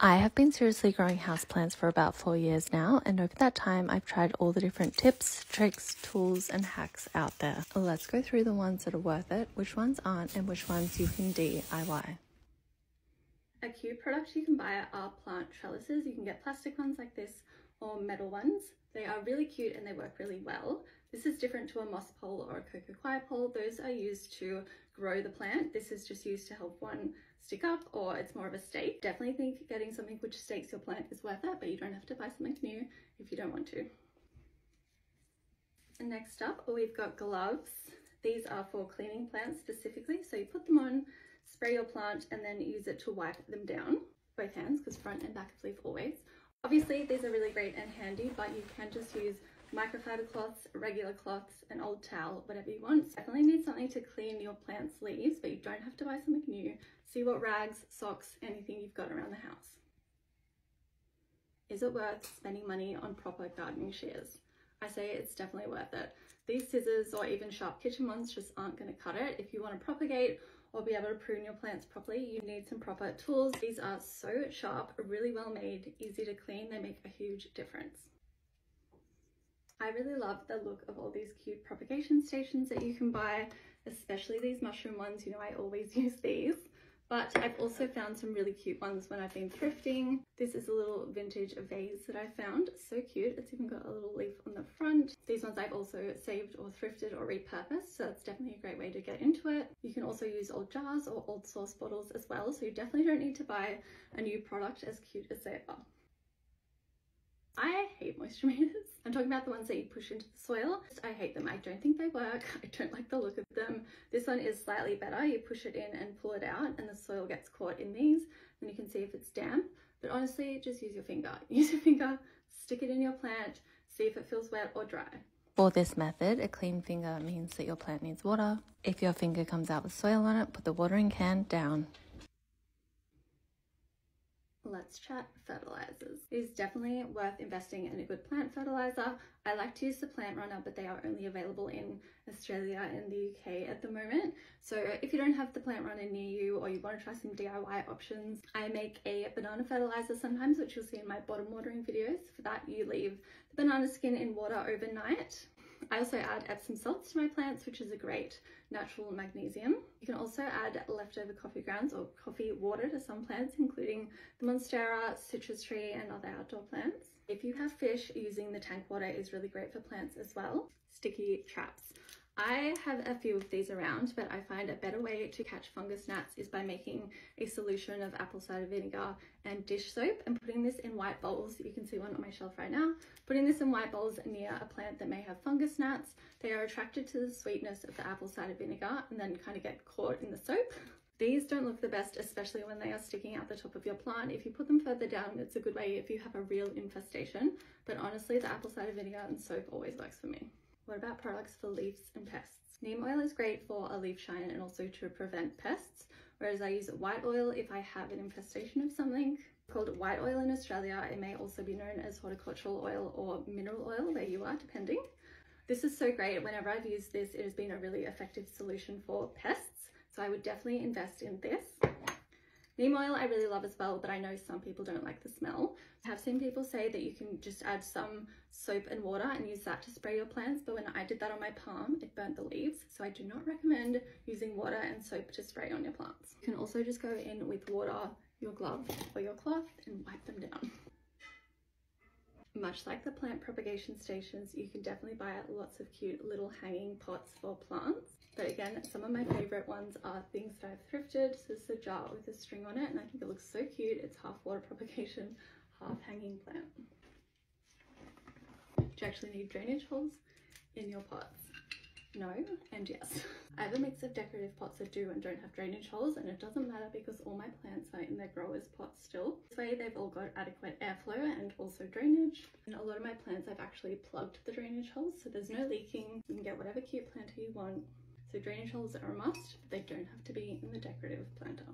I have been seriously growing houseplants for about 4 years now, and over that time I've tried all the different tips, tricks, tools and hacks out there. Let's go through the ones that are worth it, which ones aren't, and which ones you can DIY. A cute product you can buy are plant trellises. You can get plastic ones like this or metal ones. They are really cute and they work really well. This is different to a moss pole or a cocoa pole. Those are used to grow the plant. This is just used to help one stick up, or it's more of a stake. Definitely think getting something which stakes your plant is worth it, but you don't have to buy something new if you don't want to. And next up, we've got gloves. These are for cleaning plants specifically. So you put them on, spray your plant, and then use it to wipe them down. Both hands, because front and back of leaf always. Obviously, these are really great and handy, but you can just use microfiber cloths, regular cloths, an old towel, whatever you want. Definitely need something to clean your plant's leaves, but you don't have to buy something new. See what rags, socks, anything you've got around the house. Is it worth spending money on proper gardening shears? I say it's definitely worth it. These scissors or even sharp kitchen ones just aren't going to cut it. If you want to propagate or be able to prune your plants properly, you need some proper tools. These are so sharp, really well made, easy to clean. They make a huge difference. I really love the look of all these cute propagation stations that you can buy, especially these mushroom ones. You know, I always use these, but I've also found some really cute ones when I've been thrifting. This is a little vintage vase that I found. So cute. It's even got a little leaf on the front. These ones I've also saved or thrifted or repurposed, so that's definitely a great way to get into it. You can also use old jars or old sauce bottles as well, so you definitely don't need to buy a new product, as cute as they are. I hate moisture meters. I'm talking about the ones that you push into the soil. I hate them. I don't think they work. I don't like the look of them. This one is slightly better. You push it in and pull it out, and the soil gets caught in these, and you can see if it's damp. But honestly, just use your finger. Use your finger, stick it in your plant, see if it feels wet or dry. For this method, a clean finger means that your plant needs water. If your finger comes out with soil on it, put the watering can down. Let's chat fertilizers. It is definitely worth investing in a good plant fertilizer. I like to use the Plant Runner, but they are only available in Australia and the UK at the moment. So if you don't have the Plant Runner near you, or you want to try some DIY options, I make a banana fertilizer sometimes, which you'll see in my bottom watering videos. For that, you leave the banana skin in water overnight. I also add Epsom salts to my plants, which is a great natural magnesium. You can also add leftover coffee grounds or coffee water to some plants, including the Monstera, citrus tree and other outdoor plants. If you have fish, using the tank water is really great for plants as well. Sticky traps. I have a few of these around, but I find a better way to catch fungus gnats is by making a solution of apple cider vinegar and dish soap and putting this in white bowls. You can see one on my shelf right now. Putting this in white bowls near a plant that may have fungus gnats. They are attracted to the sweetness of the apple cider vinegar and then kind of get caught in the soap. These don't look the best, especially when they are sticking out the top of your plant. If you put them further down, it's a good way if you have a real infestation. But honestly, the apple cider vinegar and soap always works for me. What about products for leaves and pests? Neem oil is great for a leaf shine and also to prevent pests, whereas I use white oil if I have an infestation of something. It's called white oil in Australia. It may also be known as horticultural oil or mineral oil where you are, depending. This is so great. Whenever I've used this, it has been a really effective solution for pests, so I would definitely invest in this. Neem oil I really love as well, but I know some people don't like the smell. I have seen people say that you can just add some soap and water and use that to spray your plants, but when I did that on my palm, it burnt the leaves, so I do not recommend using water and soap to spray on your plants. You can also just go in with water, your glove or your cloth, and wipe them down. Much like the plant propagation stations, you can definitely buy lots of cute little hanging pots for plants. But again, some of my favourite ones are things that I've thrifted. So this is a jar with a string on it, and I think it looks so cute. It's half water propagation, half hanging plant. Do you actually need drainage holes in your pots? No and yes. I have a mix of decorative pots that do and don't have drainage holes, and it doesn't matter because all my plants are in their growers pots still. This way they've all got adequate airflow and also drainage. And a lot of my plants I've actually plugged the drainage holes, so there's no leaking. You can get whatever cute planter you want. So drainage holes are a must, but they don't have to be in the decorative planter.